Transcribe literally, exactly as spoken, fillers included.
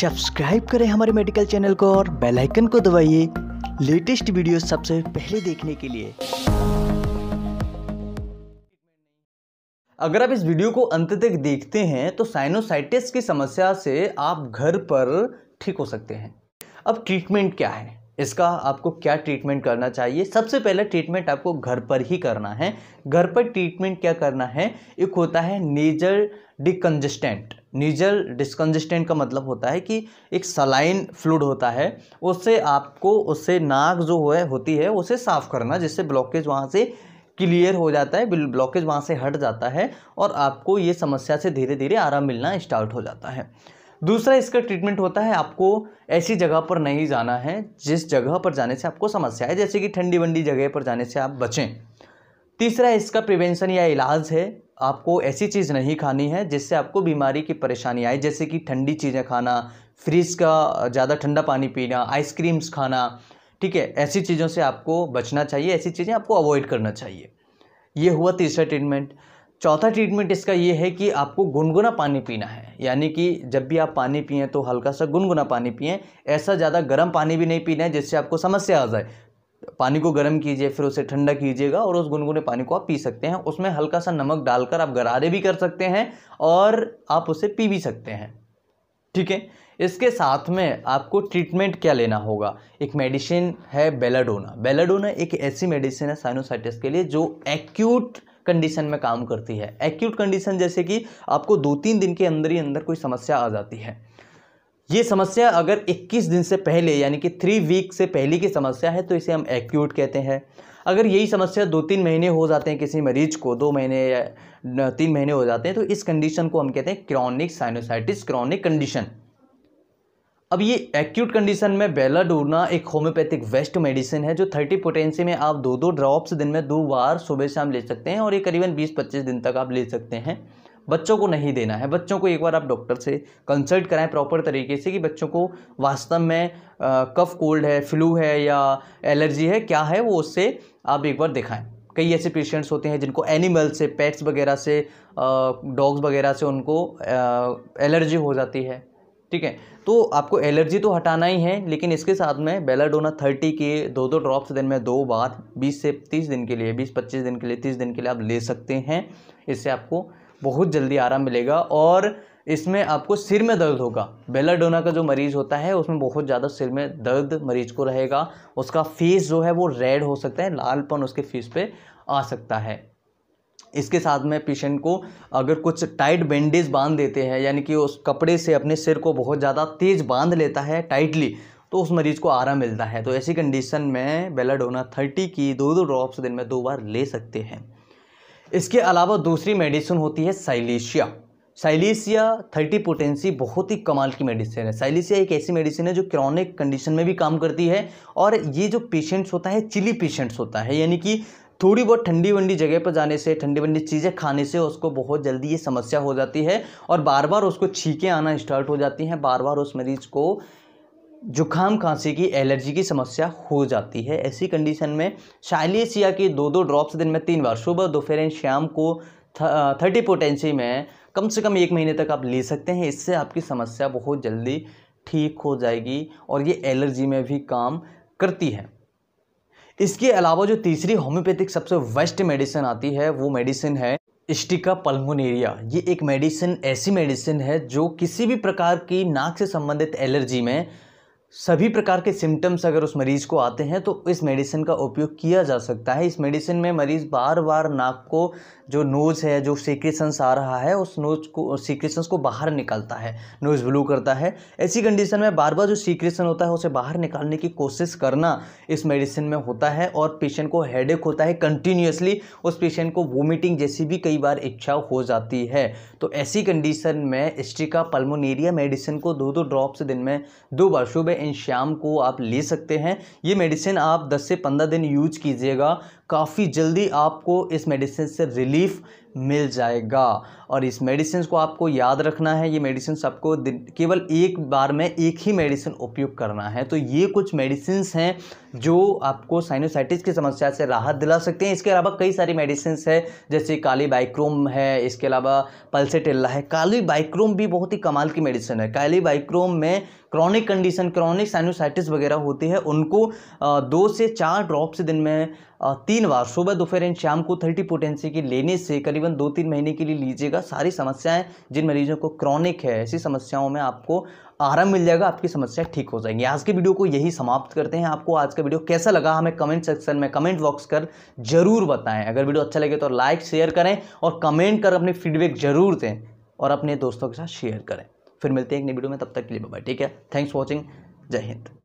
Subscribe करें हमारे medical channel को और बेल आइकन को दबाइए लेटेस्ट वीडियो सबसे पहले देखने के लिए। अगर आप इस वीडियो को अंत तक देखते हैं तो साइनोसाइटिस की समस्या से आप घर पर ठीक हो सकते हैं। अब ट्रीटमेंट क्या है, इसका आपको क्या ट्रीटमेंट करना चाहिए? सबसे पहले ट्रीटमेंट आपको घर पर ही करना है। घर पर ट्रीटमेंट क्या करना है? एक होता है नेजल डिकंजेस्टेंट। नेजल डिस्कंजेस्टेंट का मतलब होता है कि एक सलाइन फ्लूड होता है, उससे आपको उससे नाक जो है होती है उसे साफ करना, जिससे ब्लॉकेज वहाँ से क्लियर हो जाता है, ब्लॉकेज वहाँ से हट जाता है और आपको ये समस्या से धीरे धीरे आराम मिलना स्टार्ट हो जाता है। दूसरा इसका ट्रीटमेंट होता है, आपको ऐसी जगह पर नहीं जाना है जिस जगह पर जाने से आपको समस्या है, जैसे कि ठंडी वंडी जगह पर जाने से आप बचें। तीसरा इसका प्रिवेंशन या इलाज है, आपको ऐसी चीज़ नहीं खानी है जिससे आपको बीमारी की परेशानी आए, जैसे कि ठंडी चीज़ें खाना, फ्रीज का ज़्यादा ठंडा पानी पीना, आइसक्रीम्स खाना, ठीक है, ऐसी चीज़ों से आपको बचना चाहिए, ऐसी चीज़ें आपको अवॉइड करना चाहिए। ये हुआ तीसरा ट्रीटमेंट। चौथा ट्रीटमेंट इसका ये है कि आपको गुनगुना पानी पीना है, यानी कि जब भी आप पानी पिएं तो हल्का सा गुनगुना पानी पिएं, ऐसा ज़्यादा गर्म पानी भी नहीं पीना है जिससे आपको समस्या आ जाए। पानी को गर्म कीजिए, फिर उसे ठंडा कीजिएगा और उस गुनगुने पानी को आप पी सकते हैं। उसमें हल्का सा नमक डालकर आप गरारे भी कर सकते हैं और आप उसे पी भी सकते हैं, ठीक है। इसके साथ में आपको ट्रीटमेंट क्या लेना होगा? एक मेडिसिन है बेलाडोना। बेलाडोना एक ऐसी मेडिसिन है साइनोसाइटिस के लिए जो एक्यूट कंडीशन में काम करती है। एक्यूट कंडीशन जैसे कि आपको दो तीन दिन के अंदर ही अंदर कोई समस्या आ जाती है। ये समस्या अगर इक्कीस दिन से पहले यानी कि थ्री वीक से पहले की समस्या है तो इसे हम एक्यूट कहते हैं। अगर यही समस्या दो तीन महीने हो जाते हैं किसी मरीज को, दो महीने या तीन महीने हो जाते हैं, तो इस कंडीशन को हम कहते हैं क्रॉनिक साइनोसाइटिस, क्रॉनिक कंडीशन। अब ये एक्यूट कंडीशन में बेलाडोना एक होम्योपैथिक वेस्ट मेडिसिन है जो तीस पोटेंसी में आप दो दो ड्रॉप्स दिन में दो बार सुबह शाम ले सकते हैं और ये करीबन बीस पच्चीस दिन तक आप ले सकते हैं। बच्चों को नहीं देना है। बच्चों को एक बार आप डॉक्टर से कंसल्ट कराएं प्रॉपर तरीके से कि बच्चों को वास्तव में कफ कोल्ड है, फ्लू है या एलर्जी है, क्या है वो, उससे आप एक बार दिखाएँ। कई ऐसे पेशेंट्स होते हैं जिनको एनिमल से, पेट्स वगैरह से, डॉग्स वगैरह से उनको एलर्जी हो जाती है, ठीक है, तो आपको एलर्जी तो हटाना ही है, लेकिन इसके साथ में बेलाडोना तीस के दो दो ड्रॉप्स दिन में दो बार बीस से तीस दिन के लिए, बीस पच्चीस दिन के लिए, तीस दिन के लिए आप ले सकते हैं। इससे आपको बहुत जल्दी आराम मिलेगा और इसमें आपको सिर में दर्द होगा। बेलाडोना का जो मरीज़ होता है उसमें बहुत ज़्यादा सिर में दर्द मरीज को रहेगा, उसका फेस जो है वो रेड हो सकता है, लालपन उसके फेस पर आ सकता है। इसके साथ में पेशेंट को अगर कुछ टाइट बैंडेज बांध देते हैं, यानी कि उस कपड़े से अपने सिर को बहुत ज़्यादा तेज़ बांध लेता है टाइटली, तो उस मरीज़ को आराम मिलता है। तो ऐसी कंडीशन में बेलाडोना तीस की दो दो ड्रॉप्स दिन में दो बार ले सकते हैं। इसके अलावा दूसरी मेडिसिन होती है साइलेशिया। साइलेशिया तीस पोटेंसी बहुत ही कमाल की मेडिसिन है। साइलेशिया एक ऐसी मेडिसिन है जो क्रॉनिक कंडीशन में भी काम करती है और ये जो पेशेंट्स होता है चिली पेशेंट्स होता है, यानी कि थोड़ी बहुत ठंडी वंडी जगह पर जाने से, ठंडी वंडी चीज़ें खाने से उसको बहुत जल्दी ये समस्या हो जाती है और बार बार उसको छींकें आना स्टार्ट हो जाती हैं, बार बार उस मरीज़ को जुखाम, खांसी की, एलर्जी की समस्या हो जाती है। ऐसी कंडीशन में साइलेशिया के दो दो ड्रॉप्स दिन में तीन बार सुबह, दोपहर एंड शाम को थर्टी पोटेंसी में कम से कम एक महीने तक आप ले सकते हैं। इससे आपकी समस्या बहुत जल्दी ठीक हो जाएगी और ये एलर्जी में भी काम करती है। इसके अलावा जो तीसरी होम्योपैथिक सबसे बेस्ट मेडिसिन आती है वो मेडिसिन है स्टिका पल्मोनेरिया। ये एक मेडिसिन, ऐसी मेडिसिन है जो किसी भी प्रकार की नाक से संबंधित एलर्जी में सभी प्रकार के सिम्टम्स अगर उस मरीज़ को आते हैं तो इस मेडिसिन का उपयोग किया जा सकता है। इस मेडिसिन में मरीज़ बार बार नाक को जो नोज़ है, जो सीक्रेशंस आ रहा है, उस नोज को, सीक्रेशंस को बाहर निकालता है, नोज़ ब्लू करता है। ऐसी कंडीशन में बार बार जो सीक्रेशन होता है उसे बाहर निकालने की कोशिश करना इस मेडिसिन में होता है और पेशेंट को हेडेक होता है कंटिन्यूसली, उस पेशेंट को वोमिटिंग जैसी भी कई बार इच्छा हो जाती है। तो ऐसी कंडीशन में स्टिका पल्मोनेरिया मेडिसिन को दो दो ड्रॉप्स दिन में दो बार सुबह इन शाम को आप ले सकते हैं। ये मेडिसिन आप दस से पंद्रह दिन यूज कीजिएगा, काफ़ी जल्दी आपको इस मेडिसिन से रिलीफ मिल जाएगा। और इस मेडिसिन को आपको याद रखना है, ये मेडिसिन आपको केवल एक बार में एक ही मेडिसिन उपयोग करना है। तो ये कुछ मेडिसिन हैं जो आपको साइनोसाइटिस की समस्या से राहत दिला सकते हैं। इसके अलावा कई सारी मेडिसिन है, जैसे काली बाइक्रोम है, इसके अलावा पल्सेटिल्ला है। काली बाइक्रोम भी बहुत ही कमाल की मेडिसिन है। काली बाइक्रोम में क्रॉनिक कंडीशन, क्रॉनिक साइनोसाइटिस वगैरह होती है, उनको दो से चार ड्रॉप्स दिन में तीन बार सुबह दोपहर एंड शाम को थर्टी पोटेंसी की लेने से करीबन दो तीन महीने के लिए लीजिएगा। सारी समस्याएं जिन मरीजों को क्रॉनिक है, ऐसी समस्याओं में आपको आराम मिल जाएगा, आपकी समस्या ठीक हो जाएंगी। आज के वीडियो को यही समाप्त करते हैं। आपको आज का वीडियो कैसा लगा हमें कमेंट सेक्शन में कमेंट बॉक्स कर जरूर बताएं। अगर वीडियो अच्छा लगे तो लाइक शेयर करें और कमेंट कर अपनी फीडबैक जरूर दें और अपने दोस्तों के साथ शेयर करें। फिर मिलते हैं एक नई वीडियो में, तब तक के लिए बाय बाय। ठीक है, थैंक्स फॉर वॉचिंग, जय हिंद।